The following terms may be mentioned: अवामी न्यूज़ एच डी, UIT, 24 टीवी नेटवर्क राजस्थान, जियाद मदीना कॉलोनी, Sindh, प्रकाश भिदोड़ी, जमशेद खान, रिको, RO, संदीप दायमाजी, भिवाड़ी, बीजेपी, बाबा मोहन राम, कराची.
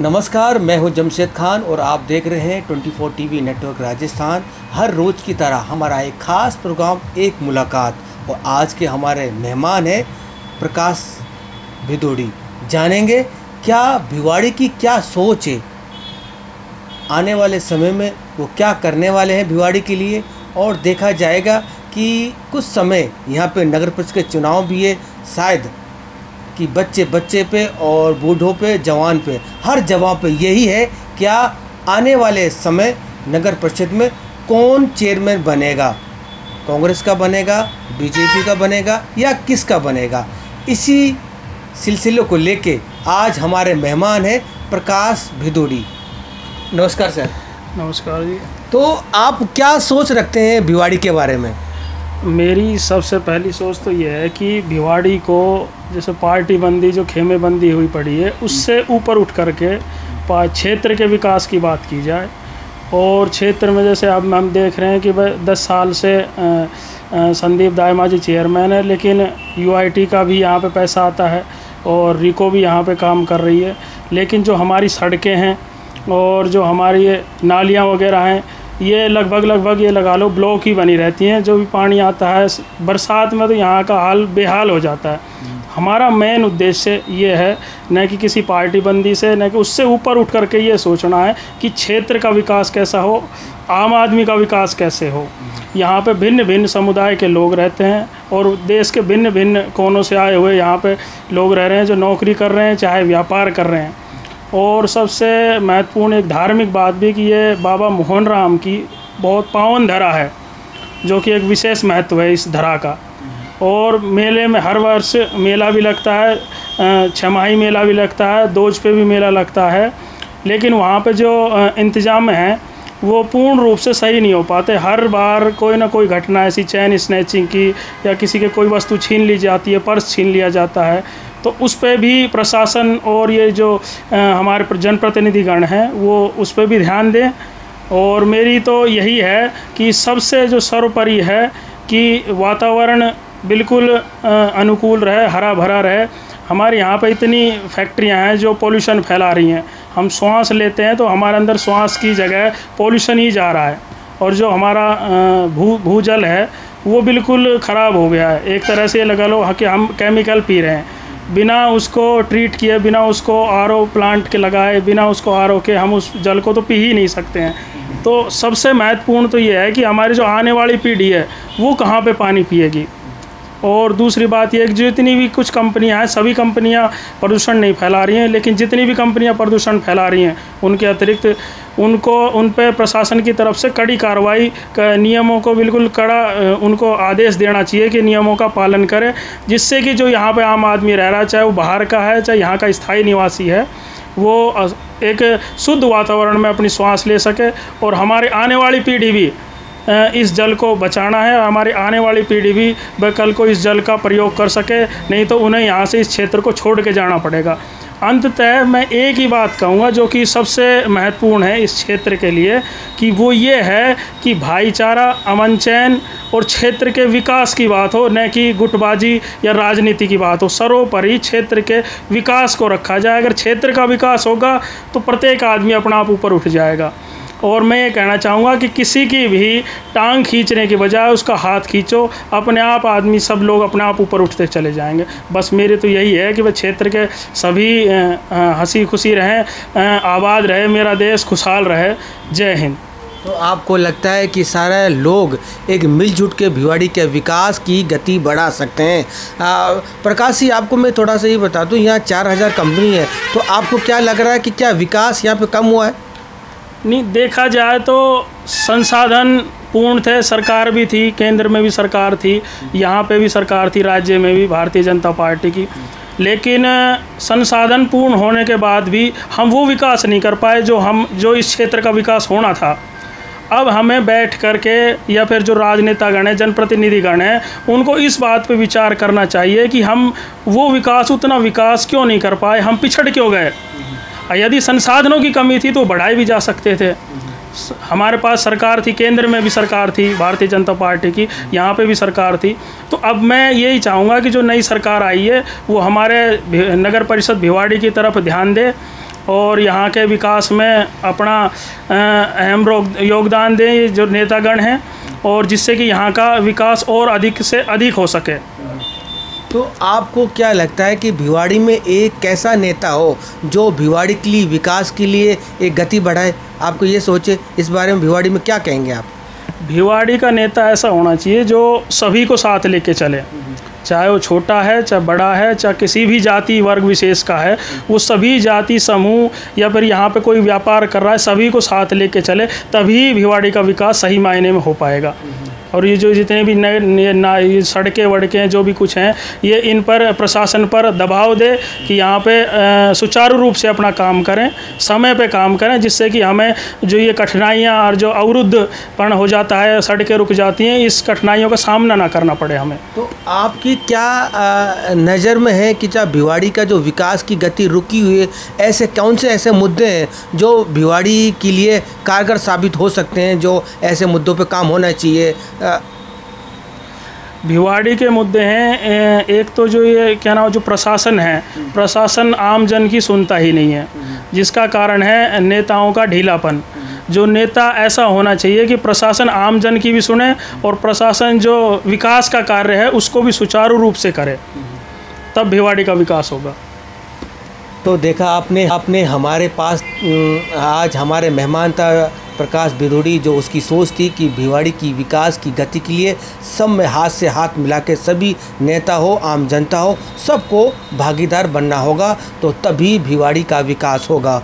नमस्कार, मैं हूं जमशेद खान और आप देख रहे हैं 24 टीवी नेटवर्क राजस्थान। हर रोज़ की तरह हमारा एक ख़ास प्रोग्राम एक मुलाकात, और आज के हमारे मेहमान हैं प्रकाश भिदोड़ी। जानेंगे क्या भिवाड़ी की क्या सोच है, आने वाले समय में वो क्या करने वाले हैं भिवाड़ी के लिए, और देखा जाएगा कि कुछ समय यहाँ पे नगर परिषद के चुनाव भी है, शायद कि बच्चे बच्चे पे और बूढ़ों पे, जवान पे, हर जगह पे यही है क्या आने वाले समय नगर परिषद में कौन चेयरमैन बनेगा, कांग्रेस का बनेगा, बीजेपी का बनेगा या किसका बनेगा। इसी सिलसिले को लेके आज हमारे मेहमान हैं प्रकाश भिदोड़ी। नमस्कार सर। नमस्कार जी। तो आप क्या सोच रखते हैं भिवाड़ी के बारे में? मेरी सबसे पहली सोच तो यह है कि भिवाड़ी को जैसे पार्टी बंदी जो खेमे बंदी हुई पड़ी है उससे ऊपर उठ करके क्षेत्र के विकास की बात की जाए। और क्षेत्र में जैसे अब हम देख रहे हैं कि 10 साल से संदीप दायमाजी चेयरमैन है, लेकिन UIT का भी यहाँ पे पैसा आता है और रिको भी यहाँ पे काम कर रही है, लेकिन जो हमारी सड़कें हैं और जो हमारी नालियाँ वगैरह हैं ये लगभग ये लगा लो ब्लॉक ही बनी रहती हैं। जो भी पानी आता है बरसात में तो यहाँ का हाल बेहाल हो जाता है। हमारा मेन उद्देश्य ये है न कि किसी पार्टी बंदी से, न कि उससे ऊपर उठ करके ये सोचना है कि क्षेत्र का विकास कैसा हो, आम आदमी का विकास कैसे हो। यहाँ पे भिन्न भिन्न समुदाय के लोग रहते हैं और देश के भिन्न भिन्न कोनों से आए हुए यहाँ पे लोग रह रहे हैं, जो नौकरी कर रहे हैं चाहे व्यापार कर रहे हैं। और सबसे महत्वपूर्ण एक धार्मिक बात भी कि ये बाबा मोहन राम की बहुत पावन धरा है, जो कि एक विशेष महत्व है इस धरा का। और मेले में हर वर्ष मेला भी लगता है, छमाही मेला भी लगता है, दोज पे भी मेला लगता है, लेकिन वहाँ पे जो इंतज़ाम है वो पूर्ण रूप से सही नहीं हो पाते। हर बार कोई ना कोई घटना ऐसी चैन स्नैचिंग की, या किसी के कोई वस्तु छीन ली जाती है, पर्स छीन लिया जाता है, तो उस पर भी प्रशासन और ये जो हमारे जनप्रतिनिधिगण हैं वो उस पर भी ध्यान दें। और मेरी तो यही है कि सबसे जो सर्वोपरि है कि वातावरण बिल्कुल अनुकूल रहे, हरा भरा रहे। हमारे यहाँ पर इतनी फैक्ट्रियाँ हैं जो पोल्यूशन फैला रही हैं। हम सांस लेते हैं तो हमारे अंदर सांस की जगह पोल्यूशन ही जा रहा है, और जो हमारा भूजल है वो बिल्कुल ख़राब हो गया है। एक तरह से लगा लो कि हम केमिकल पी रहे हैं, बिना उसको ट्रीट किए, बिना उसको RO प्लांट के लगाए, बिना उसको RO के हम उस जल को तो पी ही नहीं सकते हैं। तो सबसे महत्वपूर्ण तो ये है कि हमारी जो आने वाली पीढ़ी है वो कहाँ पे पानी पिएगी। और दूसरी बात यह है कि जितनी भी कुछ कंपनियां हैं, सभी कंपनियां प्रदूषण नहीं फैला रही हैं, लेकिन जितनी भी कंपनियां प्रदूषण फैला रही हैं उनके अतिरिक्त उन पर प्रशासन की तरफ से कड़ी कार्रवाई नियमों को बिल्कुल कड़ा उनको आदेश देना चाहिए कि नियमों का पालन करें, जिससे कि जो यहाँ पे आम आदमी रह रहा है, चाहे वो बाहर का है चाहे यहाँ का स्थायी निवासी है, वो एक शुद्ध वातावरण में अपनी सांस ले सके। और हमारे आने वाली पीढ़ी भी इस जल को बचाना है, हमारी आने वाली पीढ़ी भी कल को इस जल का प्रयोग कर सके, नहीं तो उन्हें यहाँ से इस क्षेत्र को छोड़ के जाना पड़ेगा। अंततः मैं एक ही बात कहूँगा जो कि सबसे महत्वपूर्ण है इस क्षेत्र के लिए, कि वो ये है कि भाईचारा, अमन चैन और क्षेत्र के विकास की बात हो, न कि गुटबाजी या राजनीति की बात हो। सर्वोपरि क्षेत्र के विकास को रखा जाए। अगर क्षेत्र का विकास होगा तो प्रत्येक आदमी अपना आप ऊपर उठ जाएगा। और मैं ये कहना चाहूँगा कि किसी की भी टांग खींचने के बजाय उसका हाथ खींचो, अपने आप आदमी सब लोग अपने आप ऊपर उठते चले जाएंगे। बस मेरे तो यही है कि वह क्षेत्र के सभी हंसी खुशी रहें, आबाद रहे, मेरा देश खुशहाल रहे। जय हिंद। तो आपको लगता है कि सारे लोग एक मिलजुल के भिवाड़ी के विकास की गति बढ़ा सकते हैं? प्रकाश जी, आपको मैं थोड़ा सा ये बता दूँ, यहाँ 4000 कंपनी है, तो आपको क्या लग रहा है कि क्या विकास यहाँ पर कम हुआ है? नहीं, देखा जाए तो संसाधन पूर्ण थे, सरकार भी थी, केंद्र में भी सरकार थी, यहाँ पे भी सरकार थी, राज्य में भी भारतीय जनता पार्टी की, लेकिन संसाधन पूर्ण होने के बाद भी हम वो विकास नहीं कर पाए जो इस क्षेत्र का विकास होना था। अब हमें बैठ करके, या फिर जो राजनेतागण हैं, जनप्रतिनिधिगण हैं, उनको इस बात पे विचार करना चाहिए कि हम वो विकास, उतना विकास क्यों नहीं कर पाए, हम पिछड़ क्यों गए। यदि संसाधनों की कमी थी तो बढ़ाए भी जा सकते थे। हमारे पास सरकार थी, केंद्र में भी सरकार थी भारतीय जनता पार्टी की, यहाँ पे भी सरकार थी। तो अब मैं यही चाहूँगा कि जो नई सरकार आई है वो हमारे नगर परिषद भिवाड़ी की तरफ ध्यान दे और यहाँ के विकास में अपना अहम योगदान दें जो नेतागण हैं, और जिससे कि यहाँ का विकास और अधिक से अधिक हो सके। तो आपको क्या लगता है कि भिवाड़ी में एक कैसा नेता हो जो भिवाड़ी के लिए, विकास के लिए एक गति बढ़ाए, आपको ये सोचे, इस बारे में भिवाड़ी में क्या कहेंगे आप? भिवाड़ी का नेता ऐसा होना चाहिए जो सभी को साथ लेके चले, चाहे वो छोटा है, चाहे बड़ा है, चाहे किसी भी जाति वर्ग विशेष का है, वो सभी जाति समूह या फिर यहाँ पे कोई व्यापार कर रहा है, सभी को साथ लेके चले, तभी भिवाड़ी का विकास सही मायने में हो पाएगा। और ये जो जितने भी नए सड़कें वड़कें जो भी कुछ हैं, ये इन पर प्रशासन पर दबाव दे कि यहाँ पे सुचारू रूप से अपना काम करें, समय पे काम करें, जिससे कि हमें जो ये कठिनाइयाँ और जो अवरुद्धपन हो जाता है, सड़कें रुक जाती हैं, इस कठिनाइयों का सामना ना करना पड़े हमें। तो आपकी क्या नज़र में है कि क्या भिवाड़ी का जो विकास की गति रुकी हुई है, ऐसे कौन से ऐसे मुद्दे हैं जो भिवाड़ी के लिए कारगर साबित हो सकते हैं, जो ऐसे मुद्दों पर काम होना चाहिए? भिवाड़ी के मुद्दे हैं, एक तो जो ये क्या नाम जो प्रशासन है, प्रशासन आम जन की सुनता ही नहीं है, जिसका कारण है नेताओं का ढीलापन। जो नेता ऐसा होना चाहिए कि प्रशासन आम जन की भी सुने और प्रशासन जो विकास का कार्य है उसको भी सुचारू रूप से करे, तब भिवाड़ी का विकास होगा। तो देखा आपने हमारे पास आज हमारे मेहमान था प्रकाश भिदोड़ी, जो उसकी सोच थी कि भिवाड़ी की विकास की गति के लिए सब में हाथ से हाथ मिला के सभी नेता हो, आम जनता हो, सबको भागीदार बनना होगा, तो तभी भिवाड़ी का विकास होगा।